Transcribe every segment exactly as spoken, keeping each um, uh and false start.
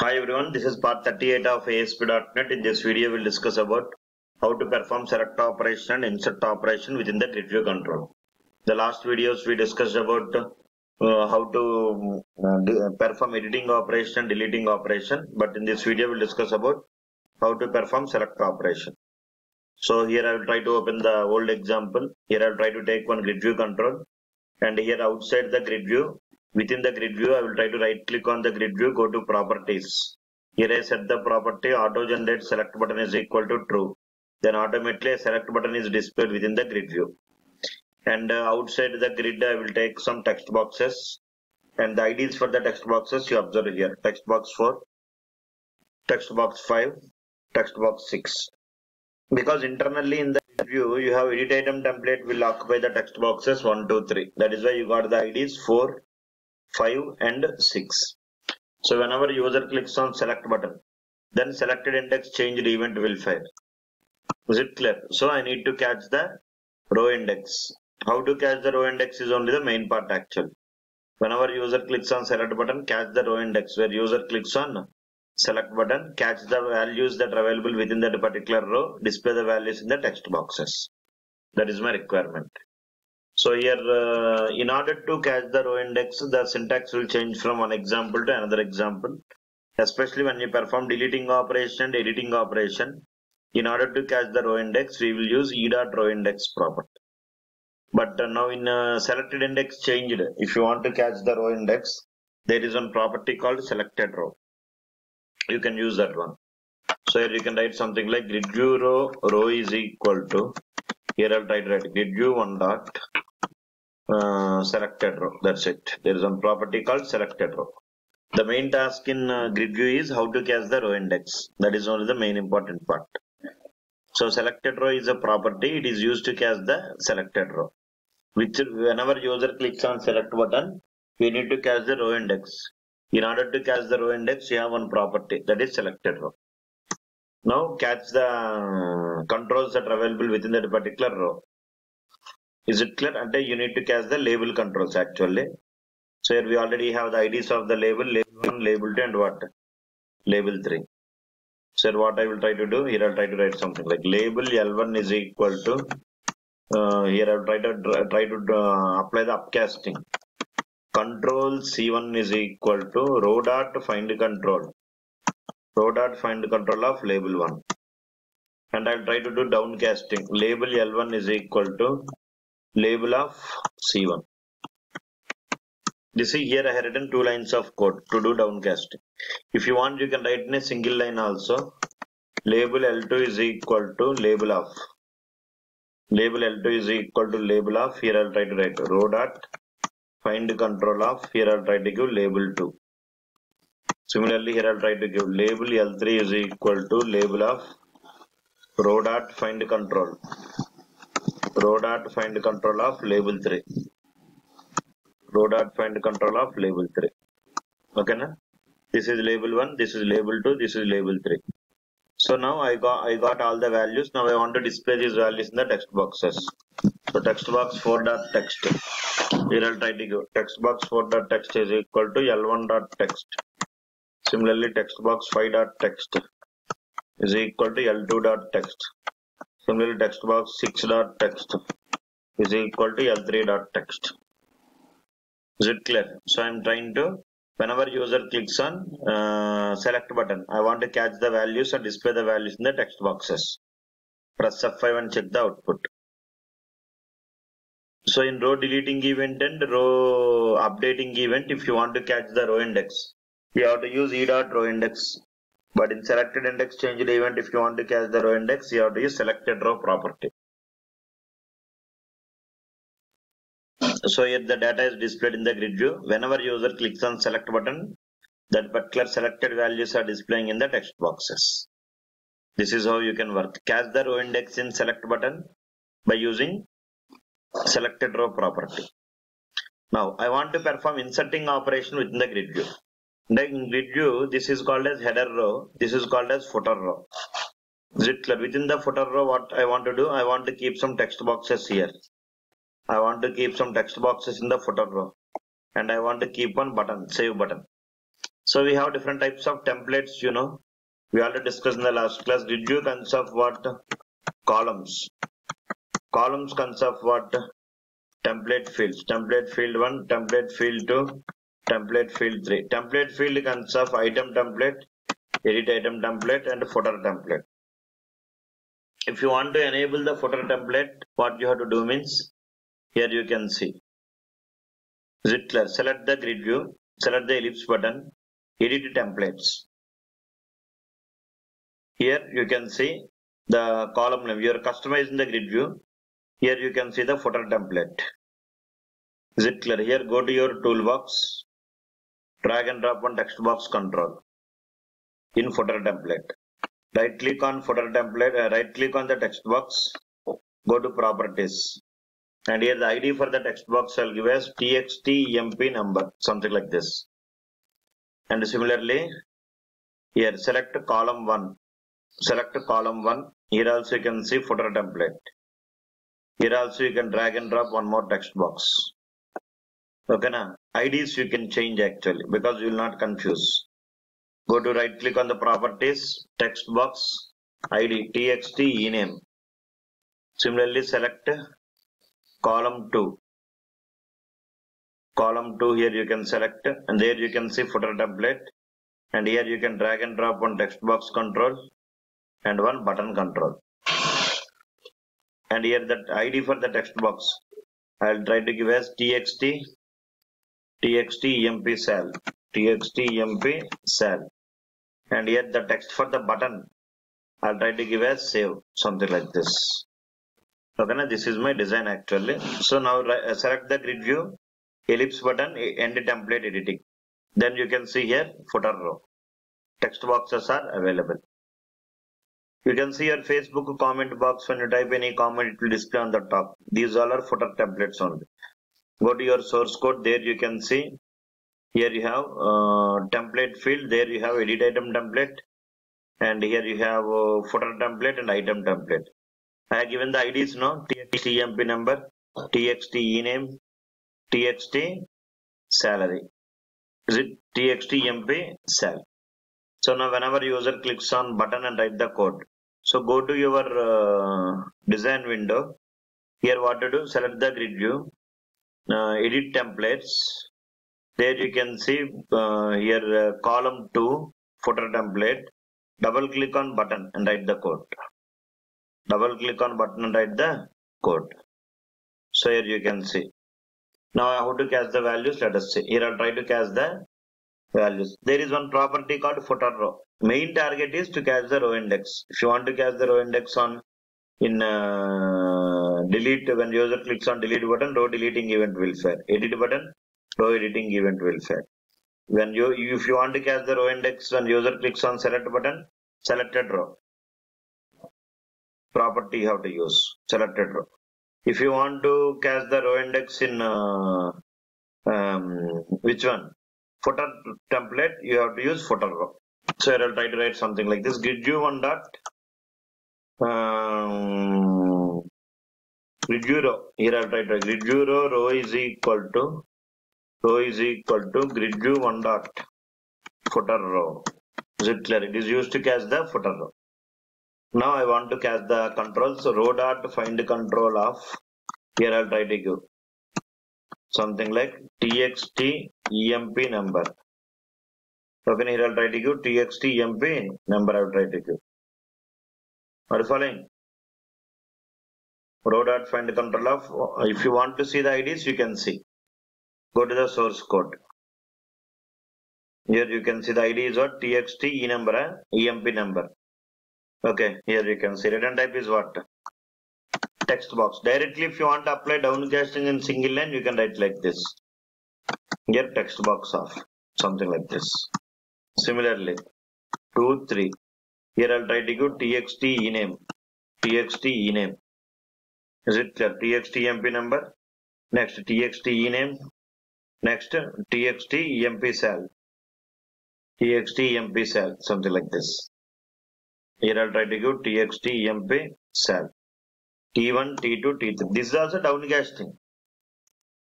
Hi everyone, this is part thirty-eight of A S P dot net. In this video, we'll discuss about how to perform select operation and insert operation within the GridView control. The last videos we discussed about uh, how to uh, perform editing operation and deleting operation, but in this video, we'll discuss about how to perform select operation. So here I will try to open the old example. Here I will try to take one GridView control, and here outside the GridView, within the grid view, I will try to right click on the grid view, go to properties. Here I set the property auto generate select button is equal to true. Then automatically select button is displayed within the grid view. And uh, outside the grid, I will take some text boxes. And the I Ds for the text boxes you observe here. Text box four, text box five, text box six. Because internally in the view, you have edit item template will occupy the text boxes one, two, three. That is why you got the I Ds four, five and six. So whenever user clicks on select button, then selected index changed event will fire. Is it clear? So I need to catch the row index. How to catch the row index is only the main part actually. Whenever user clicks on select button, catch the row index. Where user clicks on select button, catch the values that are available within that particular row, display the values in the text boxes. That is my requirement. So here, uh, in order to catch the row index, the syntax will change from one example to another example. Especially when you perform deleting operation and editing operation, in order to catch the row index, we will use e.rowIndex property. But uh, now in uh, selected index changed, if you want to catch the row index, there is one property called selected row. You can use that one. So here you can write something like gridview row, row is equal to, here I'll try to write gridview one dot. Uh, selected row. That's it. There is one property called selected row. The main task in uh, GridView is how to catch the row index. That is only the main important part. So selected row is a property. It is used to catch the selected row. Which whenever user clicks on select button, we need to catch the row index. In order to catch the row index, you have one property that is selected row. Now catch the controls that are available within that particular row. Is it clear? And you need to catch the label controls actually. So here we already have the I Ds of the label, label one, label two and what? Label three. So here what I will try to do, here I will try to write something like label L one is equal to, uh, here I will try to, try to uh, apply the upcasting. Control C one is equal to row dot find control. Row dot find control of label one. And I will try to do downcasting. Label L one is equal to label of C one. You see here I have written two lines of code to do downcasting. If you want, you can write in a single line also. Label L two is equal to label of. Label L two is equal to label of. Here I'll try to write row dot find control of. Here I'll try to give label two. Similarly, here I'll try to give label L three is equal to label of row dot find control. Row dot find control of label three. Row dot find control of label three. Okay, na? This is label one. This is label two. This is label three. So now I got I got all the values. Now I want to display these values in the text boxes. So text box four dot text. Here I'll try to go text box four dot text is equal to L one dot text. Similarly, text box five dot text is equal to L two dot text. Similarly, text box six dot text is equal to L three dot text. Is it clear? So I am trying to, whenever user clicks on uh, select button, I want to catch the values and display the values in the text boxes. Press F five and check the output. So in row deleting event and row updating event, if you want to catch the row index, you have to use e dot row index. But in selected index changed event, if you want to catch the row index, you have to use selected row property. So here the data is displayed in the grid view. Whenever user clicks on select button, that particular selected values are displaying in the text boxes. This is how you can work. Catch the row index in select button by using selected row property. Now I want to perform inserting operation within the grid view. In grid view, this is called as header row, this is called as footer row. Is it clear? Within the footer row, what I want to do, I want to keep some text boxes here. I want to keep some text boxes in the footer row. And I want to keep one button, save button. So we have different types of templates, you know. We already discussed in the last class. Did you consider of what? Columns. Columns consider of what? Template fields. Template field one, template field two, template field three. Template field consists of item template, edit item template, and footer template. If you want to enable the footer template, what you have to do means, here you can see. Is it clear? Select the grid view, select the ellipse button, edit templates. Here you can see the column name. You are customizing the grid view. Here you can see the footer template. Is it clear? Here go to your toolbox, drag and drop on text box control in footer template. Right click on footer template, uh, right click on the text box, go to properties. And here the I D for the text box I'll give as T X T E M P number, something like this. And similarly, here select column one. Select column one. Here also you can see footer template. Here also you can drag and drop one more text box. Okay, now I Ds you can change actually because you will not confuse. Go to right click on the properties, text box, I D, T X T, ename. Similarly, select column two. Column two here you can select, and there you can see footer template. And here you can drag and drop one text box control and one button control. And here that I D for the text box, I'll try to give as T X T, T X T E M P cell, T X T E M P cell. And here the text for the button, I'll try to give as save, something like this. Okay, now this is my design actually. So now select the grid view, ellipse button, end template editing. Then you can see here footer row. Text boxes are available. You can see your Facebook comment box. When you type any comment, it will display on the top. These all are footer templates only. Go to your source code. There you can see. Here you have uh, template field. There you have edit item template. And here you have uh, footer template and item template. I have given the I Ds now. T X T E M P number, T X T ename, T X T salary. Is it T X T E M P sal? So now whenever user clicks on button and write the code. So go to your uh, design window. Here what to do? Select the grid view, uh, edit templates. There you can see uh, here uh, column two, footer template. Double click on button and write the code. Double click on button and write the code. So here you can see. Now how to cache the values? Let us see. Here I'll try to cache the values. There is one property called footer row. Main target is to cache the row index. If you want to cache the row index on in uh, delete, when user clicks on delete button, row deleting event will fire. Edit button, row editing event will fire. When you if you want to cache the row index, when user clicks on select button, selected row property you have to use, selected row. If you want to cache the row index in uh, um, which one? Footer template, you have to use footer row. So I will try to write something like this. GridView one dot um, GridView row. Here I will try to write GridView row row is equal to row is equal to GridView one dot footer row. Is it clear? It is used to cache the footer row. Now I want to cache the controls. So row dot find control of. Here I will try to give something like T X T E M P number. Okay, here I'll try to give T X T E M P number. I'll try to give. Are you following? Row dot find control of. If you want to see the I Ds, you can see. Go to the source code. Here you can see the I D is what? T X T E number, E M P number. Okay, here you can see return type is what? Text box. Directly if you want to apply downcasting in single line, you can write like this. Get text box off, something like this. Similarly, two, three. Here I'll try to give T X T ename, T X T ename. Is it clear? T X T E M P number. Next T X T ename. Next T X T E M P cell. T X T E M P cell, something like this. Here I'll try to give T X T E M P cell. T one, T two, T three. This is also downcasting.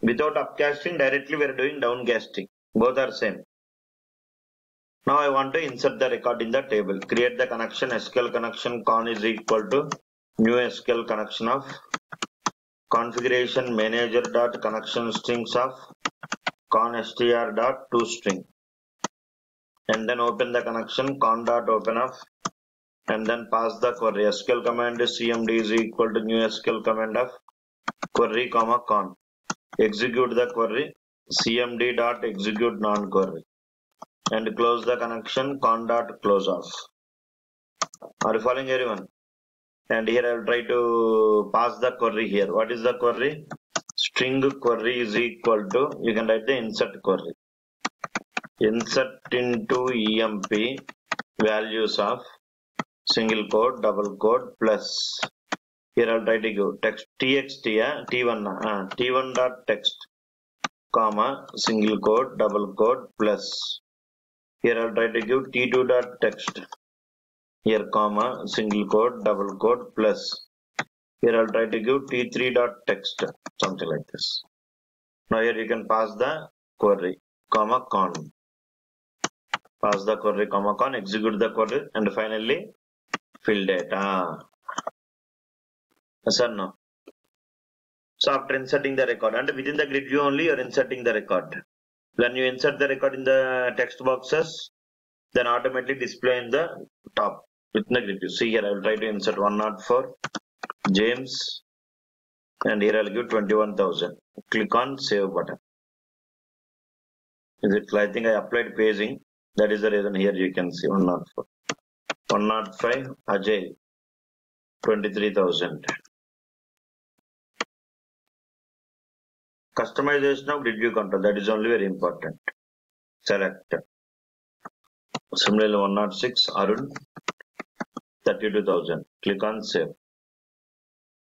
Without upcasting, directly we are doing downcasting. Both are same. Now I want to insert the record in the table. Create the connection, S Q L connection, con is equal to new S Q L connection of configuration manager dot connection strings of con str dot to string, and then open the connection con dot open of, and then pass the query. S Q L command is cmd is equal to new S Q L command of query comma con. Execute the query cmd dot execute non query, and close the connection con dot close off. Are you following, everyone? And here I will try to pass the query here. What is the query? String query is equal to, you can write the insert query. Insert into E M P values of single quote, double quote, plus. Here I'll try to give text txt, uh, T one, uh, T one dot text, comma, single quote, double quote, plus. Here I'll try to give T two dot text. Here comma single quote double quote plus. Here I'll try to give t three dot text, something like this. Now here you can pass the query comma con, pass the query comma con, execute the query, and finally fill data. Yes or no? So after inserting the record, and within the grid view only you're inserting the record. When you insert the record in the text boxes, then automatically display in the top with the grid view. See here I will try to insert one oh four James, and here I will give twenty-one thousand. Click on save button. Is it? I think I applied paging, that is the reason. Here you can see one oh four, one oh five Ajay, twenty-three thousand. Customization of grid view control, that is only very important. Select. Similarly one oh six Arun, thirty-two thousand. Click on save.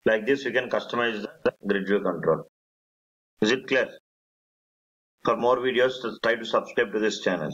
Like this you can customize the grid view control. Is it clear? For more videos, try to subscribe to this channel.